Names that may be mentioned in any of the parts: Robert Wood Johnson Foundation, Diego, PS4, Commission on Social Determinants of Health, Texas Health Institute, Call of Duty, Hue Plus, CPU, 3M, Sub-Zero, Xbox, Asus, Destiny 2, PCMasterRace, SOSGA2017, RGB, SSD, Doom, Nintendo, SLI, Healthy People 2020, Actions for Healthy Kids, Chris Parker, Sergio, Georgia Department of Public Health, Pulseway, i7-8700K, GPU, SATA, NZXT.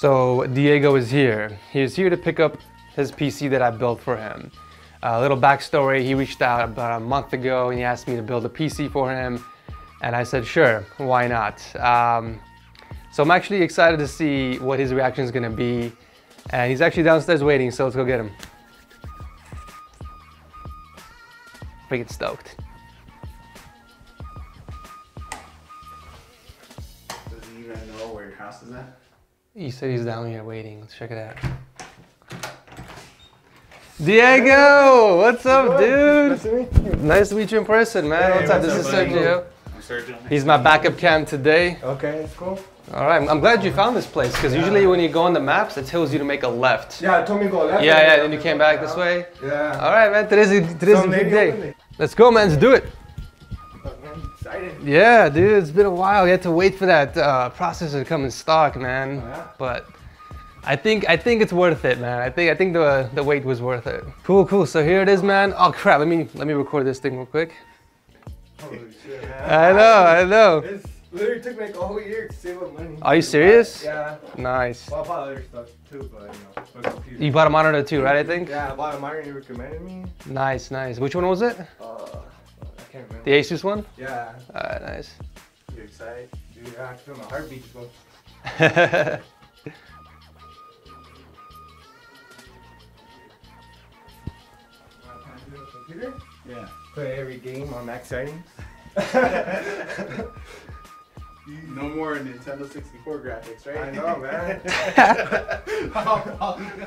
So Diego is here. He is here to pick up his PC that I built for him. A little backstory, he reached out about a month ago and he asked me to build a PC for him. And I said, sure, why not? So I'm actually excited to see what his reaction is gonna be. And he's actually downstairs waiting, so let's go get him. Freaking stoked. Does he even know where your house is at? He said he's down here waiting. Let's check it out. Diego! What's up, dude? Nice to meet you in person, man. Hey, what's up? This is Sergio. I'm Sergio. He's my backup cam today. Okay, that's cool. All right, I'm glad you found this place, because usually when you go on the maps, it tells you to make a left. Yeah, it told me to go left. Yeah, yeah, then you came back this way. Yeah. All right, man, today's a big day. Let's go, man, let's do it. I'm excited. Yeah, dude, it's been a while. We had to wait for that processor to come in stock, man. Oh, yeah? But I think it's worth it, man. I think the wait was worth it. Cool, cool, so here it is, man. Oh, crap, let me record this thing real quick. Holy shit, man. I know. It's literally took like a whole year to save up money. Are you serious? Yeah. Nice. Well, I bought other stuff too, but you know, for a computer. You bought a monitor too, right, I think? Yeah, I bought a monitor you recommended me. Nice, nice. Which one was it? I can't remember. The Asus one? Yeah. All right, nice. You excited? Dude, I feel my heartbeat go. Computer? Yeah. Play every game on max settings. No more Nintendo 64 graphics, right? I know, man.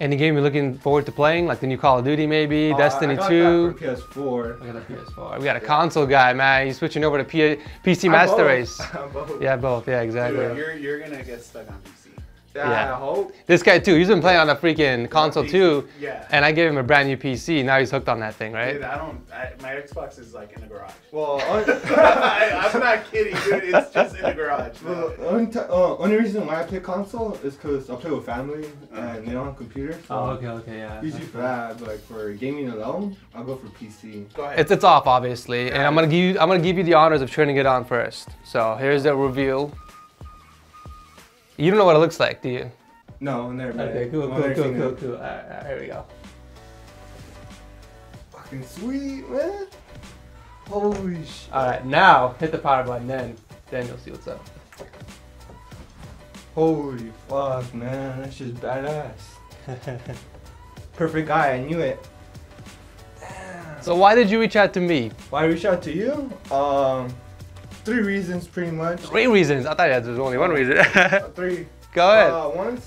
Any game you're looking forward to playing? Like the new Call of Duty, maybe? Destiny 2? PS4. I got a PS4. We got a console guy, man. You're switching over to PC Master Race. I'm both. Yeah, both. Yeah, exactly. Dude, you're going to get stuck on PC. Yeah, I hope. This guy, too. He's been playing on a freaking console, too. Yeah. And I gave him a brand new PC. Now he's hooked on that thing, right? Dude, my Xbox is, like, in the garage. Well, I'm not kidding, dude. It's just in the garage. Well, only reason why I play console is because I play with family, and they don't have computers. So okay, yeah. Usually for that, but like, for gaming alone, I'll go for PC. Go ahead. It's off, obviously. Yeah. And I'm gonna give you the honors of turning it on first. So here's the reveal. You don't know what it looks like, do you? No, never mind. Okay, cool. Alright, here we go. Fucking sweet, man. Holy shit. Alright, now hit the power button, then you'll see what's up. Holy fuck, man. That's just badass. Perfect guy, I knew it. Damn. So why did you reach out to me? Why reach out to you? Three reasons, pretty much. Three reasons? I thought that was only one reason. Three. Go ahead.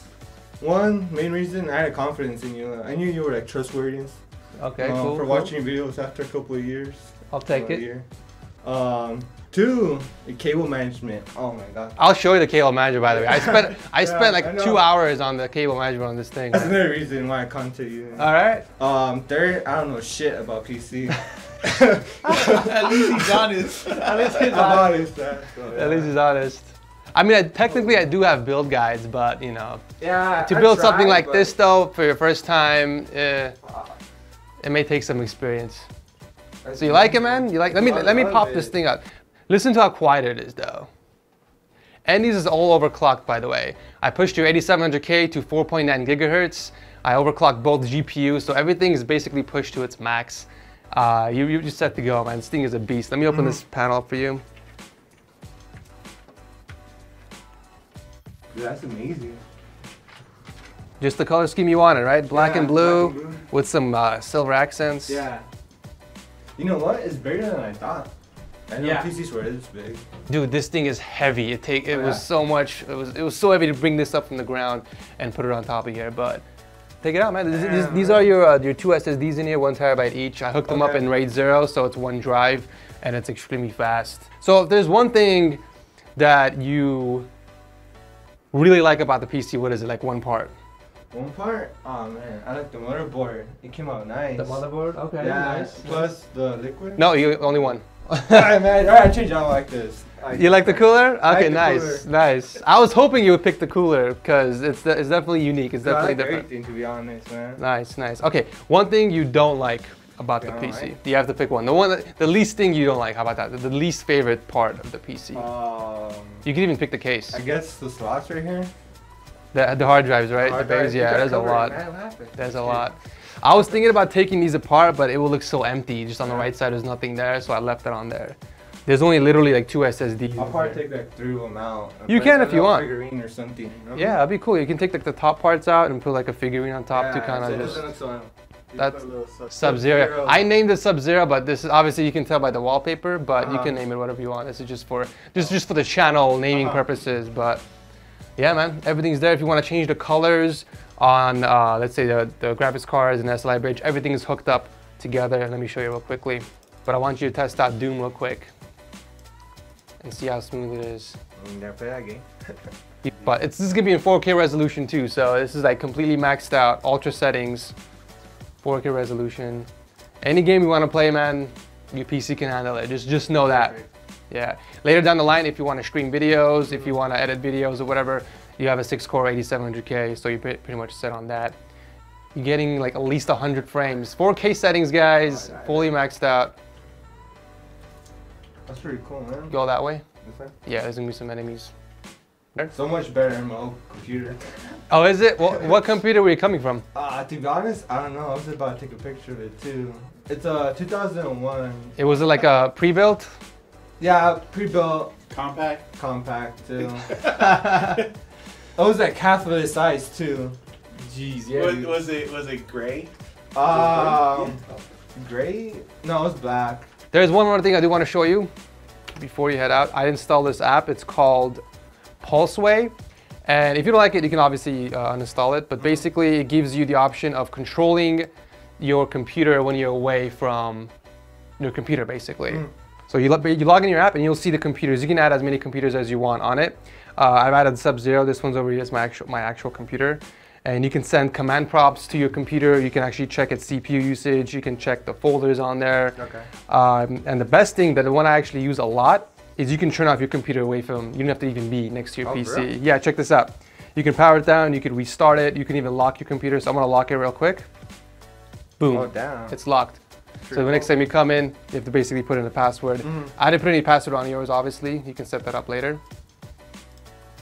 One main reason, I had confidence in you. I knew you were like trustworthy. Okay, cool. For watching videos after a couple of years. I'll take it. Year. Two, the cable management. Oh my god. I'll show you the cable management, by the way. I spent like 2 hours on the cable management on this thing. That's another reason why I contacted you. All right. Third, I don't know shit about PC. At least he's honest. At least he's honest. I mean, technically I do have build guides, but you know, to build something like this though for your first time, it may take some experience. So you like it, man? You like? Let me pop this thing up. Listen to how quiet it is, though. And this is all overclocked, by the way. I pushed your 8700K to 4.9 gigahertz. I overclocked both GPUs, so everything is basically pushed to its max. You're just set to go, man. This thing is a beast. Let me open this panel up for you. Dude, that's amazing. Just the color scheme you wanted, right? Black and blue with some silver accents. Yeah. You know what? It's bigger than I thought. I know PCs were this big. Dude, this thing is heavy. It was so heavy to bring this up from the ground and put it on top of here, but. Take it out, man. These are your two SSDs in here, 1 terabyte each. I hooked them up in RAID 0, so it's one drive, and it's extremely fast. So if there's one thing that you really like about the PC, what is it? Like one part? One part? Oh man, I like the motherboard. It came out nice. The motherboard? Okay, yeah, nice. Plus the liquid? No, you only one. Alright, man. Alright, change. I like this. You like the cooler? Okay, nice, nice. I was hoping you would pick the cooler because it's definitely unique. It's definitely different. Everything, to be honest, man. Nice, nice. Okay, one thing you don't like about the PC. You have to pick one. The least thing you don't like. How about that? The least favorite part of the PC. You can even pick the case. I guess the slots right here. The hard drives, right? Hard the drives, yeah, there's a lot. There's a lot. I was thinking about taking these apart, but it will look so empty. Just on the right side, there's nothing there, so I left it on there. There's only literally like 2 SSDs. I'll probably take like 3 of them out. You can if you want. Figurine or something. Remember? Yeah, that'd be cool. You can take like the top parts out and put like a figurine on top to kind of just. That's Sub-Zero. I named it Sub-Zero, but this is obviously you can tell by the wallpaper. But you can name it whatever you want. This is just for the channel naming purposes. But yeah, man, everything's there. If you want to change the colors on, let's say the graphics cards and SLI bridge, everything is hooked up together. And let me show you real quickly. But I want you to test out Doom real quick and see how smooth it is. You never play that game. But this is gonna be in 4K resolution too. So this is like completely maxed out, ultra settings. 4K resolution. Any game you want to play, man, your PC can handle it. Just know that. Yeah. Later down the line, if you want to stream videos, if you want to edit videos or whatever, you have a 6-core 8700K, so you're pretty much set on that. You're getting like at least 100 frames. 4K settings, guys, fully maxed out. That's pretty cool, man. Go that way? This way? Yeah, there's gonna be some enemies. So much better in my old computer. Oh, is it? Well, what computer were you coming from? To be honest, I don't know. I was about to take a picture of it too. It's a 2001. It was like a pre-built? Yeah, pre-built. Compact? Compact too. It was like half of its size too. Jeez, yeah. Was it gray? Gray? No, it was black. There's one more thing I do want to show you before you head out. I installed this app. It's called Pulseway, and if you don't like it, you can obviously uninstall it, but basically it gives you the option of controlling your computer when you're away from your computer, basically. So you log in your app and you'll see the computers. You can add as many computers as you want on it. I've added Sub-Zero. This one's over here. It's my actual computer. And you can send command prompts to your computer. You can actually check its CPU usage. You can check the folders on there. Okay. And the best thing, that the one I actually use a lot, is you can turn off your computer away from, you don't have to even be next to your PC. Really? Yeah, check this out. You can power it down, you can restart it, you can even lock your computer. So I'm gonna lock it real quick. Boom, it's locked. True. So the next time you come in, you have to basically put in a password. I didn't put any password on yours, obviously. You can set that up later.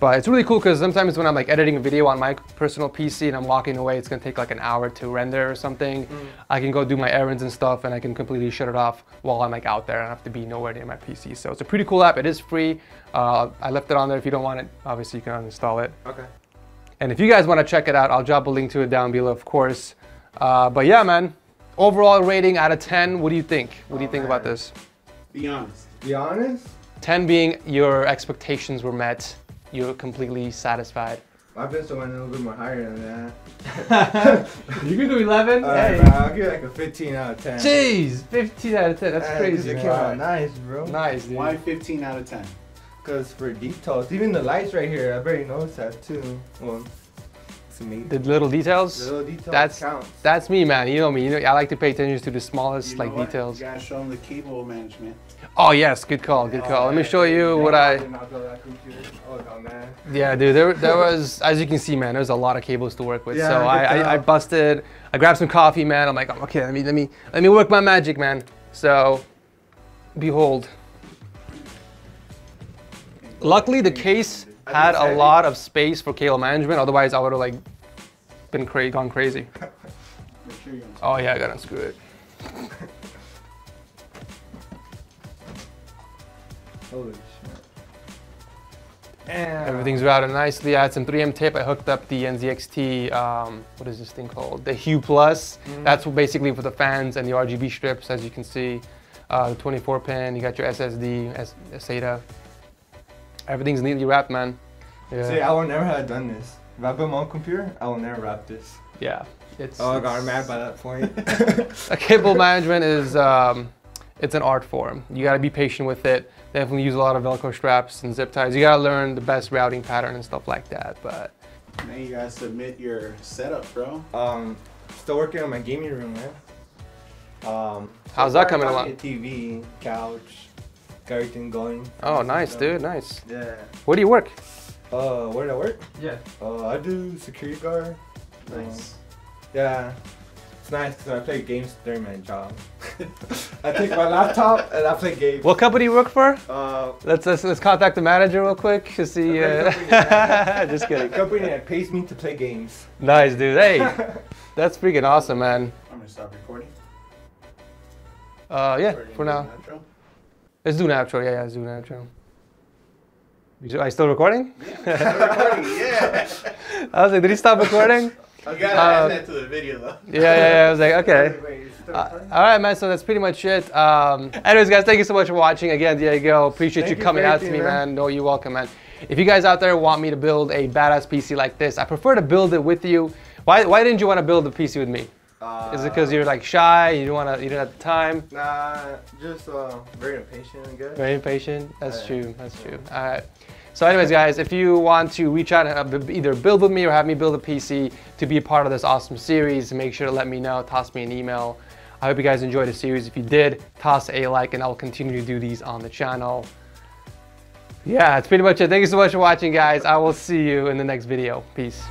But it's really cool because sometimes when I'm like editing a video on my personal PC and I'm walking away, it's gonna take like an hour to render or something. I can go do my errands and stuff and I can completely shut it off while I'm like out there. I don't have to be nowhere near my PC. So it's a pretty cool app. It is free. I left it on there. If you don't want it, obviously you can uninstall it. Okay. And if you guys want to check it out, I'll drop a link to it down below, of course. But yeah, man, overall rating out of 10, what do you think? What do you think about this? Be honest. Be honest? 10 being your expectations were met. You're completely satisfied. I've been someone a little bit more higher than that. You can do 11? Hey. Bro, I'll give like a 15 out of 10. Jeez, 15 out of 10, that's crazy. It came out nice, bro. Nice, dude. Why 15 out of 10? Because for details, even the lights right here, I barely noticed that too. Well, to me. The little details? The little details counts. That's me, man. You know me. You know, I like to pay attention to the smallest details. You gotta show them the cable management. Oh yes, good call, good call. Let me show you what I... Yeah, dude, there was, as you can see, man, there's a lot of cables to work with. Yeah, so I busted, I grabbed some coffee, man. I'm like, oh, okay, let me work my magic, man. So, behold. Luckily, the case had a lot of space for cable management. Otherwise, I would've like, gone crazy. Oh yeah, I gotta unscrew it. Holy shit. Damn. Everything's routed nicely. I had some 3M tape. I hooked up the NZXT, what is this thing called? The Hue Plus. That's basically for the fans and the RGB strips, as you can see. The 24 pin, you got your SSD, SATA. Everything's neatly wrapped, man. Yeah. See, I would never have done this. If I put my own computer, I will never wrap this. Yeah. I got mad by that point. Cable management is, it's an art form. You gotta be patient with it. Definitely use a lot of Velcro straps and zip ties. You gotta learn the best routing pattern and stuff like that, but. Now you gotta submit your setup, bro. Still working on my gaming room, man. How's that coming along? TV, couch, got everything going. Oh, nice, dude, nice. Yeah. Where do you work? Where do I work? Yeah. I do security guard. Nice. Yeah. It's nice because I play games during my job. I take my laptop and I play games. What company you work for? Let's contact the manager real quick to see. Just kidding. Company that pays me to play games. Nice, dude. Hey, that's freaking awesome, man. I'm gonna stop recording. Yeah, for now. Let's do natural. Yeah, let's do natural. Are you still recording? Yeah, still recording. Yeah. I was like, did he stop recording? I gotta add that to the video though. Yeah, I was like, okay. All right, man, so that's pretty much it. Anyways, guys, thank you so much for watching. Again, Diego, appreciate you coming out to me, man. No, you're welcome, man. If you guys out there want me to build a badass PC like this, I prefer to build it with you. Why didn't you want to build a PC with me? Is it because you're like shy? You didn't have the time? Nah, just very impatient, I guess. Very impatient. That's true. That's true. All right. So, anyways, guys, if you want to reach out and either build with me or have me build a PC to be a part of this awesome series, make sure to let me know. Toss me an email. I hope you guys enjoyed the series. If you did, toss a like, and I'll continue to do these on the channel. Yeah, that's pretty much it. Thank you so much for watching, guys. I will see you in the next video. Peace.